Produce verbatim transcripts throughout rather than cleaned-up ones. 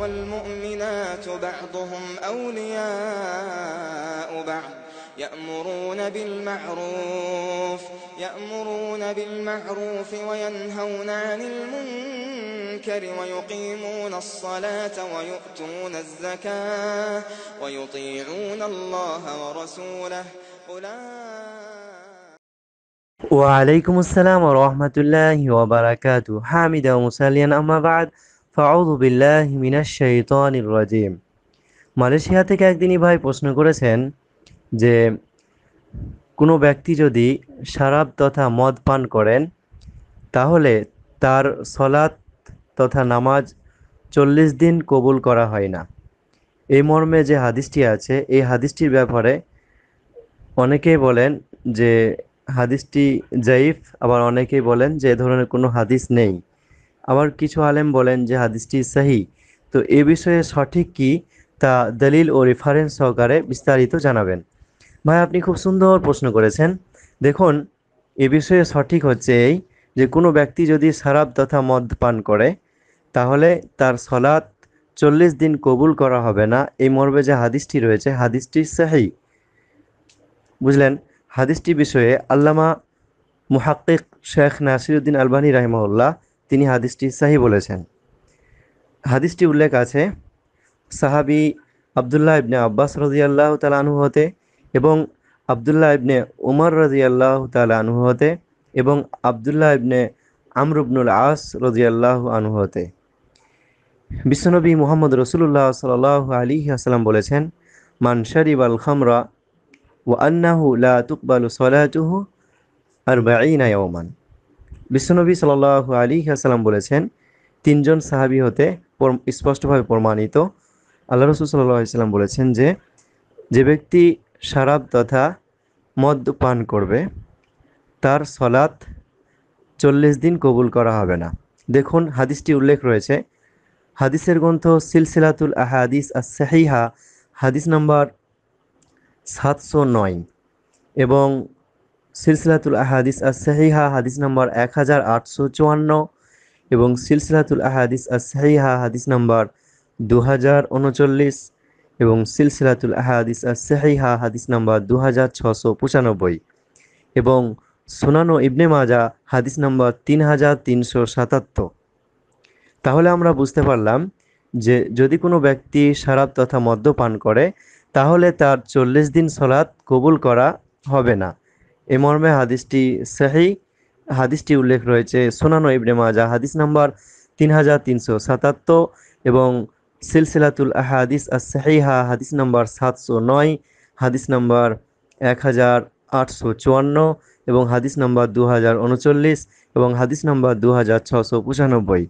والمؤمنات بعضهم أولياء بعض يأمرون بالمعروف يأمرون بالمعروف وينهون عن المنكر ويقيمون الصلاة ويؤتون الزكاة ويطيعون الله ورسوله أولئك. وعليكم السلام ورحمة الله وبركاته. حامدا ومسليا. أما بعد فأعوذ بالله من الشيطان الرجيم. Malaysia থেকে একদিনই ভাই প্রশ্ন করেছেন যে কোনো ব্যক্তি যদি শরাব তথা মদ পান করেন তাহলে তার সালাত তথা নামাজ চল্লিশ দিন কবুল করা হয় না। এই মর্মে যে হাদিসটি আছে এই হাদিসটির ব্যাপারে অনেকেই বলেন যে হাদিসটি জাইফ, আবার অনেকেই বলেন যে এ ধরনের কোনো হাদিস নেই, আবার কিছু আলেম বলেন যে হাদিসটি সাহি। তো এ বিষয়ে সঠিক কি তা দলিল ও রেফারেন্স সহকারে বিস্তারিত জানাবেন। ভাই আপনি খুব সুন্দর প্রশ্ন করেছেন। দেখুন, এ বিষয়ে সঠিক হচ্ছে এই যে কোনো ব্যক্তি যদি শরাব তথা মদ পান করে তাহলে তার সালাত চল্লিশ দিন কবুল করা হবে না। এই মর্মে যে হাদিসটি রয়েছে হাদিসটি সাহি, বুঝলেন। হাদিসটি বিষয়ে আল্লামা মুহাক্কিক শেখ নাসিরুদ্দিন আলবানি রাহিমাহুল্লাহ তিনি হাদিসটি সাহি বলেছেন। হাদিসটি উল্লেখ আছে সাহাবি আবদুল্লাহ ইবনে আব্বাস রাদিয়াল্লাহু তাআলা আনহু হতে এবং আবদুল্লাহ ইবনে উমর রাদিয়াল্লাহু তাআলা আনহু হতে এবং আবদুল্লাহ ইবনে আমর ইবনুল আস রাদিয়াল্লাহু আনহু হতে। বিশ্বনবী মুহাম্মদ রাসূলুল্লাহ সাল্লাল্লাহু আলাইহি ওয়াসাল্লাম বলেছেন, মান শারিবাল খামরা ওয়া আন্নাহু লা তুকবালু সালাতুহু আরবাঈনা ইয়াওমান। বিশ্বনবী সাল্লাল্লাহু আলাইহি ওয়াসাল্লাম বলেছেন, তিনজন সাহাবী হতে স্পষ্টভাবে প্রমাণিত আল্লাহ রাসূল সাল্লাল্লাহু আলাইহি ওয়াসাল্লাম বলেছেন যে যে ব্যক্তি শরাব তথা মদ পান করবে তার সালাত চল্লিশ দিন কবুল করা হবে না। দেখুন, হাদিসটি উল্লেখ রয়েছে হাদিসের গ্রন্থ সিলসিলাতুল আহাদিস আস-সাহিহা হাদিস নম্বর সাতশো নয় এবং সিলসিলাতুল আহাদিস আস-সাহিহা হাদিস নম্বর এক হাজার আটশো চুয়ান্ন এবং সিলসিলাতুল আহাদিস আস-সাহিহা হাদিস নম্বর দু হাজার উনচল্লিশ এবং সিলসিলাতুল আহাদিস আস-সাহিহা হাদিস নম্বর দু হাজার ছশো পঁচানব্বই এবং সুনান ইবনে মাজা হাদিস নম্বর তিন হাজার তিনশো সাতাত্তর। তাহলে আমরা বুঝতে পারলাম যে যদি কোনো ব্যক্তি শরাব তথা মদ্যপান করে তাহলে তার চল্লিশ দিন সালাত কবুল করা হবে না। এ মর্মে হাদিসটি সাহি। হাদিসটি উল্লেখ রয়েছে সুনান ইবনে মাজা হাদিস নম্বর তিন হাজার তিনশো সাতাত্তর এবং সিলসিলাতুল আহাদিস আস-সাহিহা হাদিস নম্বর সাতশো নয় হাদিস নম্বর এক হাজার আটশো চুয়ান্ন এবং হাদিস নম্বর দু হাজার উনচল্লিশ এবং হাদিস নম্বর দু হাজার ছশো পঁচানব্বই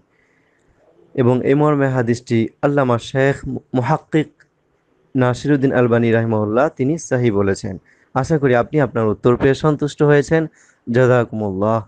এবং এই মর্মে হাদিসটি আল্লামা শেখ মুহাক্কিক নাসিরুদ্দিন আলবানী রাহিমাহুল্লাহ তিনি সাহি বলেছেন। আশা করি আপনি আপনার উত্তর পেয়ে সন্তুষ্ট হয়েছেন। জাযাকুমুল্লাহ।